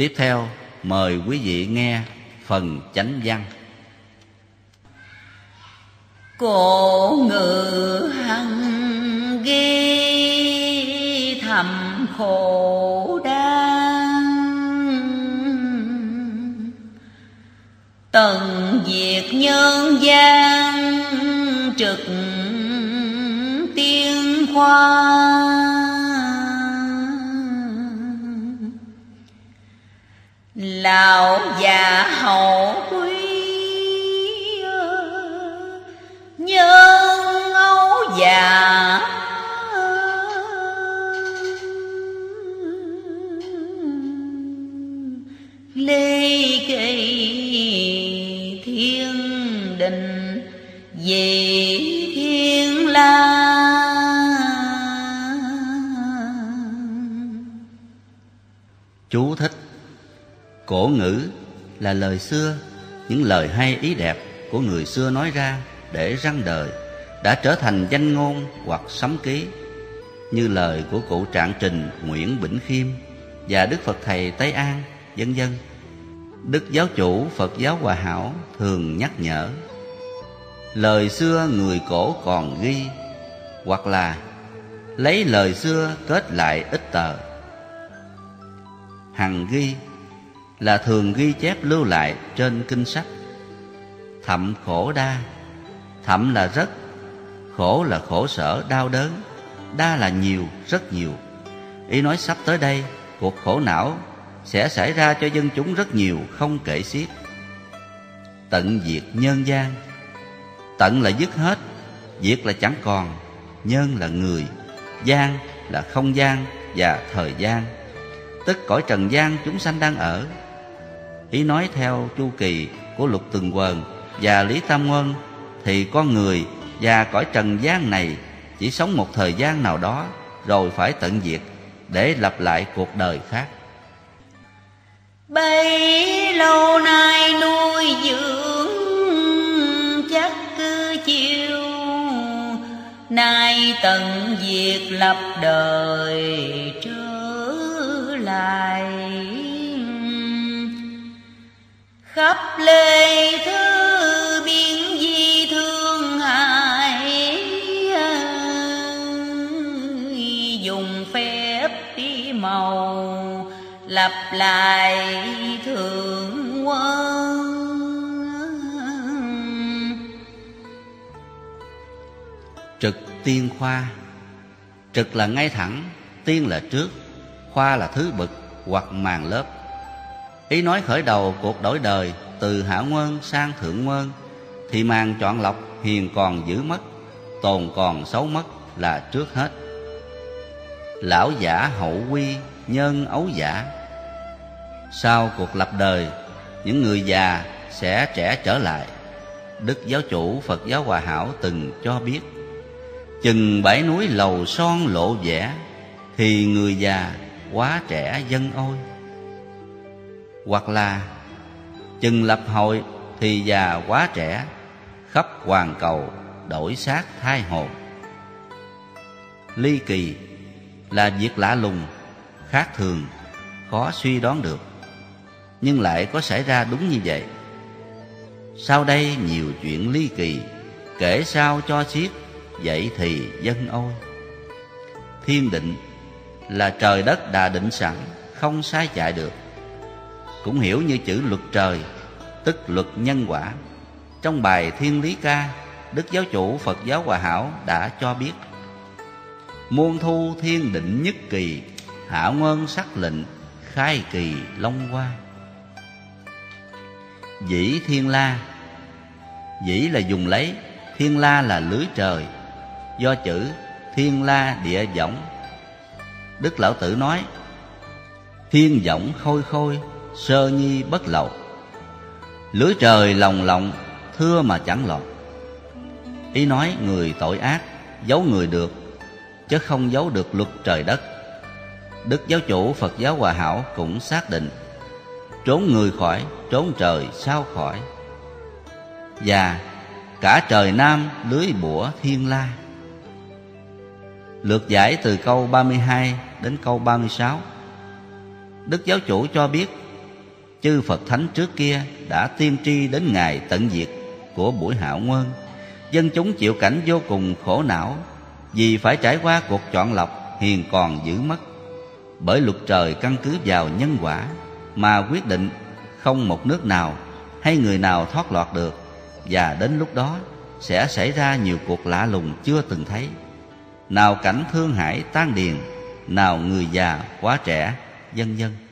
Tiếp theo mời quý vị nghe phần chánh văn. Cổ ngữ hằng ghi thầm khổ đan, từng việc nhân gian trực tiên khoa. Lão già hậu quý nhân ấu già, ly kỳ thiên đình vì thiên la. Chú thích: cổ ngữ là lời xưa, những lời hay ý đẹp của người xưa nói ra để răn đời, đã trở thành danh ngôn hoặc sấm ký, như lời của cụ Trạng Trình Nguyễn Bỉnh Khiêm và Đức Phật Thầy Tây An, vân vân. Đức Giáo Chủ Phật Giáo Hòa Hảo thường nhắc nhở: lời xưa người cổ còn ghi, hoặc là lấy lời xưa kết lại ít tờ. Hằng ghi là thường ghi chép lưu lại trên kinh sách. Thậm khổ đa, thậm là rất, khổ là khổ sở đau đớn, đa là nhiều, rất nhiều. Ý nói sắp tới đây cuộc khổ não sẽ xảy ra cho dân chúng rất nhiều, không kể xiết. Tận diệt nhân gian, tận là dứt hết, diệt là chẳng còn, nhân là người, gian là không gian và thời gian, tức cõi trần gian chúng sanh đang ở. Ý nói theo chu kỳ của lục tuần hoàn và lý tam nguyên thì con người và cõi trần gian này chỉ sống một thời gian nào đó rồi phải tận diệt để lập lại cuộc đời khác. Bấy lâu nay nuôi dưỡng chắc cứ chiêu, nay tận diệt lập đời trở lại. Khắp lê thứ biến di thương hại, dùng phép tí màu lặp lại thượng quân. Trực tiên khoa, trực là ngay thẳng, tiên là trước, khoa là thứ bậc hoặc màn lớp. Ý nói khởi đầu cuộc đổi đời từ hạ nguyên sang thượng nguyên thì màn chọn lọc hiền còn giữ mất, tồn còn xấu mất là trước hết. Lão giả hậu quy nhân ấu giả, sau cuộc lập đời những người già sẽ trẻ trở lại. Đức Giáo Chủ Phật Giáo Hòa Hảo từng cho biết: chừng bãi núi lầu son lộ vẻ, thì người già quá trẻ dân ôi. Hoặc là chừng lập hội thì già quá trẻ, khắp hoàn cầu đổi xác thai hồn. Ly kỳ là việc lạ lùng, khác thường, khó suy đoán được, nhưng lại có xảy ra đúng như vậy. Sau đây nhiều chuyện ly kỳ, kể sao cho xiết, vậy thì dân ôi. Thiên định là trời đất đã định sẵn, không sai chạy được, cũng hiểu như chữ luật trời, tức luật nhân quả. Trong bài Thiên Lý Ca, Đức Giáo Chủ Phật Giáo Hòa Hảo đã cho biết: muôn thu thiên định nhất kỳ, hạ nguyên sắc lệnh khai kỳ long hoa. Dĩ thiên la, dĩ là dùng lấy, thiên la là lưới trời, do chữ thiên la địa võng. Đức Lão Tử nói: thiên võng khôi khôi, sơ nhi bất lậu, lưới trời lồng lộng, thưa mà chẳng lọt. Ý nói người tội ác giấu người được, chứ không giấu được luật trời đất. Đức Giáo Chủ Phật Giáo Hòa Hảo cũng xác định: trốn người khỏi, trốn trời sao khỏi. Và cả trời nam lưới bủa thiên la. Lược giải từ câu 32 đến câu 36, Đức Giáo Chủ cho biết chư Phật Thánh trước kia đã tiên tri đến ngày tận diệt của buổi Hạo Nguyên. Dân chúng chịu cảnh vô cùng khổ não vì phải trải qua cuộc chọn lọc hiền còn dữ mất. Bởi luật trời căn cứ vào nhân quả mà quyết định, không một nước nào hay người nào thoát lọt được. Và đến lúc đó sẽ xảy ra nhiều cuộc lạ lùng chưa từng thấy. Nào cảnh thương hải tan điền, nào người già quá trẻ, vân vân.